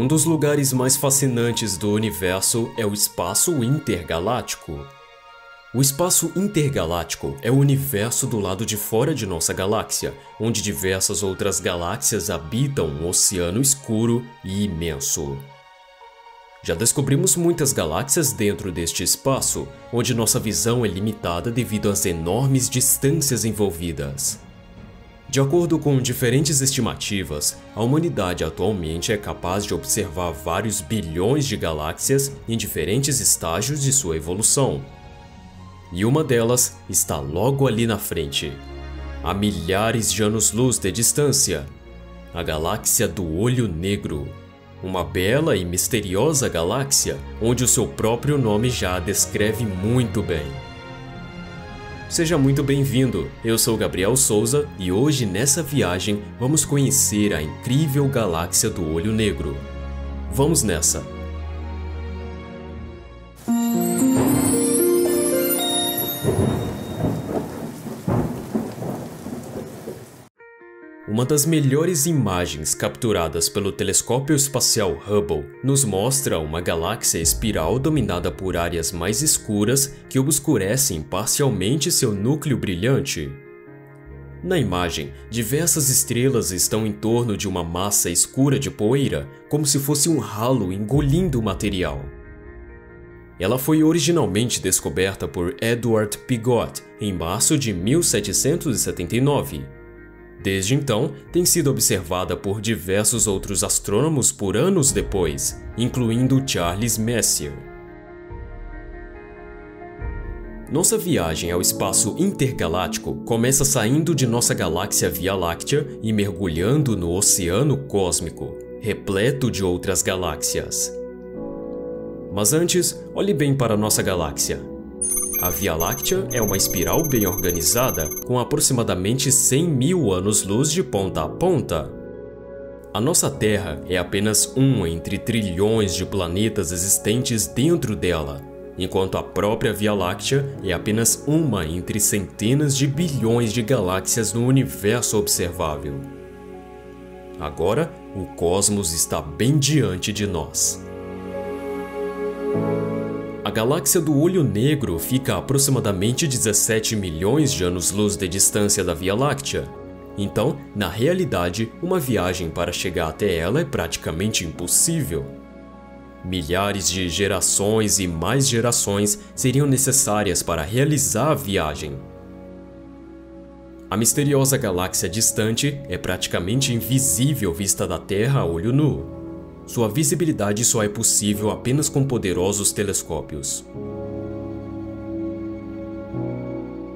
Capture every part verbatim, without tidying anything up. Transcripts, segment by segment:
Um dos lugares mais fascinantes do universo é o espaço intergaláctico. O espaço intergaláctico é o universo do lado de fora de nossa galáxia, onde diversas outras galáxias habitam um oceano escuro e imenso. Já descobrimos muitas galáxias dentro deste espaço, onde nossa visão é limitada devido às enormes distâncias envolvidas. De acordo com diferentes estimativas, a humanidade atualmente é capaz de observar vários bilhões de galáxias em diferentes estágios de sua evolução. E uma delas está logo ali na frente, a milhares de anos-luz de distância, a Galáxia do Olho Negro. Uma bela e misteriosa galáxia, onde o seu próprio nome já a descreve muito bem. Seja muito bem-vindo, eu sou Gabriel Souza e hoje nessa viagem vamos conhecer a incrível Galáxia do Olho Negro. Vamos nessa! Uma das melhores imagens capturadas pelo telescópio espacial Hubble nos mostra uma galáxia espiral dominada por áreas mais escuras que obscurecem parcialmente seu núcleo brilhante. Na imagem, diversas estrelas estão em torno de uma massa escura de poeira, como se fosse um ralo engolindo o material. Ela foi originalmente descoberta por Edward Pigott em março de mil setecentos e setenta e nove. Desde então, tem sido observada por diversos outros astrônomos por anos depois, incluindo Charles Messier. Nossa viagem ao espaço intergaláctico começa saindo de nossa galáxia Via Láctea e mergulhando no oceano cósmico, repleto de outras galáxias. Mas antes, olhe bem para nossa galáxia. A Via Láctea é uma espiral bem organizada, com aproximadamente cem mil anos-luz de ponta a ponta. A nossa Terra é apenas um entre trilhões de planetas existentes dentro dela, enquanto a própria Via Láctea é apenas uma entre centenas de bilhões de galáxias no universo observável. Agora, o cosmos está bem diante de nós. A Galáxia do Olho Negro fica a aproximadamente dezessete milhões de anos-luz de distância da Via Láctea. Então, na realidade, uma viagem para chegar até ela é praticamente impossível. Milhares de gerações e mais gerações seriam necessárias para realizar a viagem. A misteriosa galáxia distante é praticamente invisível vista da Terra a olho nu. Sua visibilidade só é possível apenas com poderosos telescópios.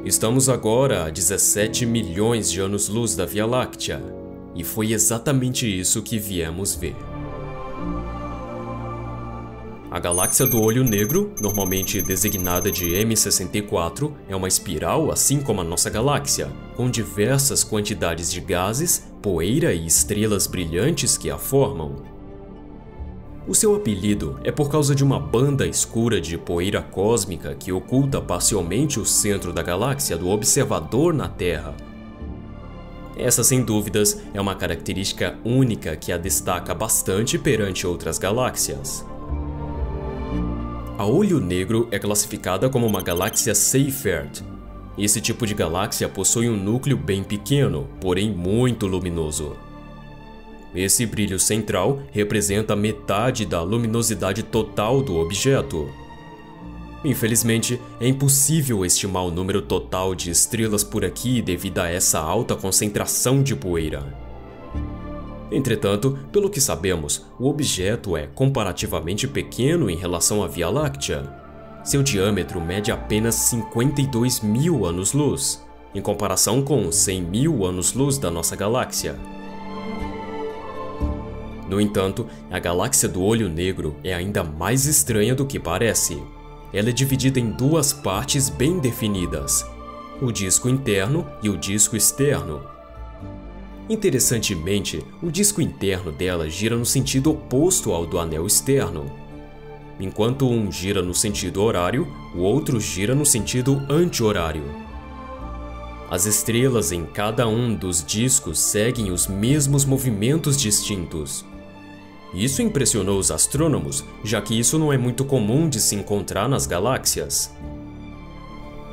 Estamos agora a dezessete milhões de anos-luz da Via Láctea, e foi exatamente isso que viemos ver. A Galáxia do Olho Negro, normalmente designada de M sessenta e quatro, é uma espiral assim como a nossa galáxia, com diversas quantidades de gases, poeira e estrelas brilhantes que a formam. O seu apelido é por causa de uma banda escura de poeira cósmica que oculta parcialmente o centro da galáxia do observador na Terra. Essa, sem dúvidas, é uma característica única que a destaca bastante perante outras galáxias. A Olho Negro é classificada como uma galáxia Seyfert. Esse tipo de galáxia possui um núcleo bem pequeno, porém muito luminoso. Esse brilho central representa metade da luminosidade total do objeto. Infelizmente, é impossível estimar o número total de estrelas por aqui devido a essa alta concentração de poeira. Entretanto, pelo que sabemos, o objeto é comparativamente pequeno em relação à Via Láctea. Seu diâmetro mede apenas cinquenta e dois mil anos-luz, em comparação com cem mil anos-luz da nossa galáxia. No entanto, a Galáxia do Olho Negro é ainda mais estranha do que parece. Ela é dividida em duas partes bem definidas, o disco interno e o disco externo. Interessantemente, o disco interno dela gira no sentido oposto ao do anel externo. Enquanto um gira no sentido horário, o outro gira no sentido anti-horário. As estrelas em cada um dos discos seguem os mesmos movimentos distintos. Isso impressionou os astrônomos, já que isso não é muito comum de se encontrar nas galáxias.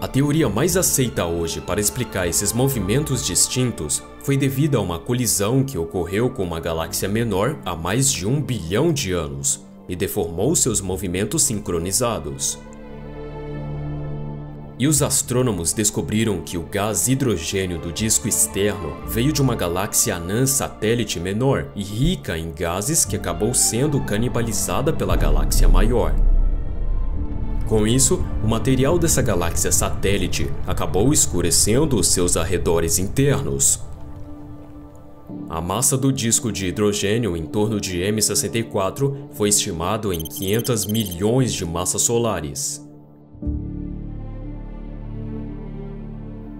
A teoria mais aceita hoje para explicar esses movimentos distintos foi devida a uma colisão que ocorreu com uma galáxia menor há mais de um bilhão de anos e deformou seus movimentos sincronizados. E os astrônomos descobriram que o gás hidrogênio do disco externo veio de uma galáxia anã satélite menor e rica em gases que acabou sendo canibalizada pela galáxia maior. Com isso, o material dessa galáxia satélite acabou escurecendo os seus arredores internos. A massa do disco de hidrogênio em torno de M sessenta e quatro foi estimado em quinhentos milhões de massas solares.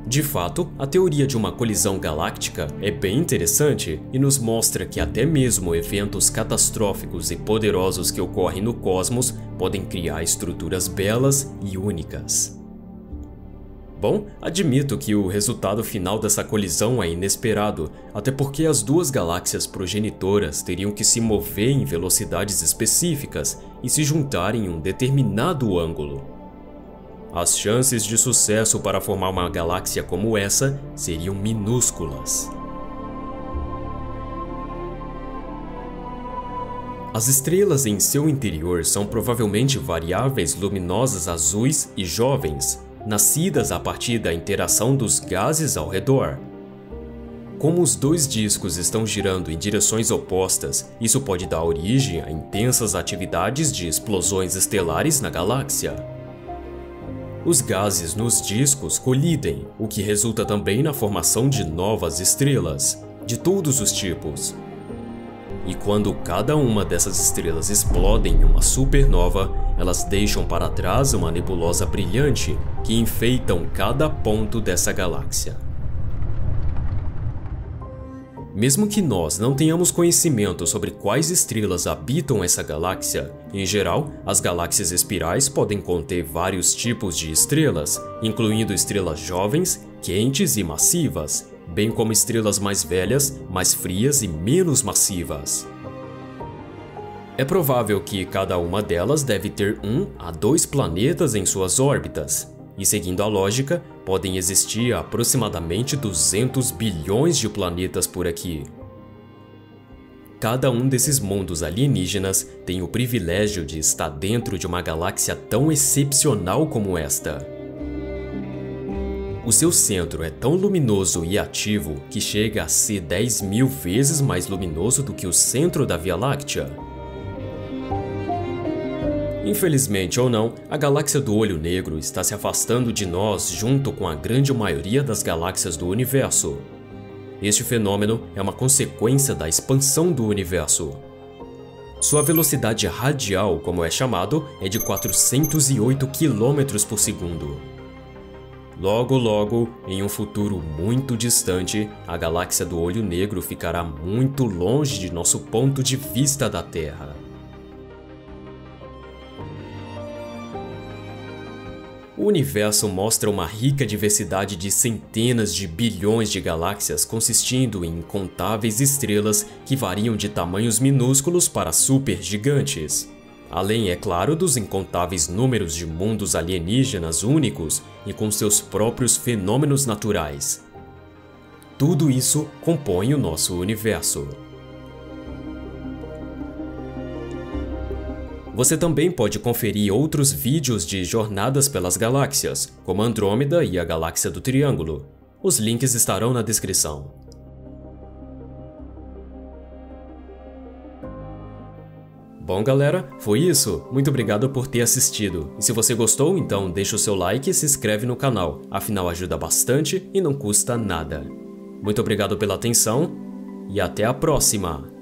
De fato, a teoria de uma colisão galáctica é bem interessante e nos mostra que até mesmo eventos catastróficos e poderosos que ocorrem no cosmos podem criar estruturas belas e únicas. Bom, admito que o resultado final dessa colisão é inesperado, até porque as duas galáxias progenitoras teriam que se mover em velocidades específicas e se juntarem em um determinado ângulo. As chances de sucesso para formar uma galáxia como essa seriam minúsculas. As estrelas em seu interior são provavelmente variáveis luminosas azuis e jovens, nascidas a partir da interação dos gases ao redor. Como os dois discos estão girando em direções opostas, isso pode dar origem a intensas atividades de explosões estelares na galáxia. Os gases nos discos colidem, o que resulta também na formação de novas estrelas, de todos os tipos. E quando cada uma dessas estrelas explodem em uma supernova, elas deixam para trás uma nebulosa brilhante que enfeitam cada ponto dessa galáxia. Mesmo que nós não tenhamos conhecimento sobre quais estrelas habitam essa galáxia, em geral, as galáxias espirais podem conter vários tipos de estrelas, incluindo estrelas jovens, quentes e massivas, bem como estrelas mais velhas, mais frias e menos massivas. É provável que cada uma delas deve ter um a dois planetas em suas órbitas, e seguindo a lógica, podem existir aproximadamente duzentos bilhões de planetas por aqui. Cada um desses mundos alienígenas tem o privilégio de estar dentro de uma galáxia tão excepcional como esta. O seu centro é tão luminoso e ativo que chega a ser dez mil vezes mais luminoso do que o centro da Via Láctea. Infelizmente ou não, a Galáxia do Olho Negro está se afastando de nós junto com a grande maioria das galáxias do universo. Este fenômeno é uma consequência da expansão do universo. Sua velocidade radial, como é chamado, é de quatrocentos e oito quilômetros por segundo. Logo, logo, em um futuro muito distante, a Galáxia do Olho Negro ficará muito longe de nosso ponto de vista da Terra. O universo mostra uma rica diversidade de centenas de bilhões de galáxias consistindo em incontáveis estrelas que variam de tamanhos minúsculos para supergigantes. Além, é claro, dos incontáveis números de mundos alienígenas únicos e com seus próprios fenômenos naturais. Tudo isso compõe o nosso universo. Você também pode conferir outros vídeos de Jornadas pelas Galáxias, como Andrômeda e a Galáxia do Triângulo. Os links estarão na descrição. Bom, galera, foi isso. Muito obrigado por ter assistido. E se você gostou, então deixa o seu like e se inscreve no canal. Afinal, ajuda bastante e não custa nada. Muito obrigado pela atenção e até a próxima!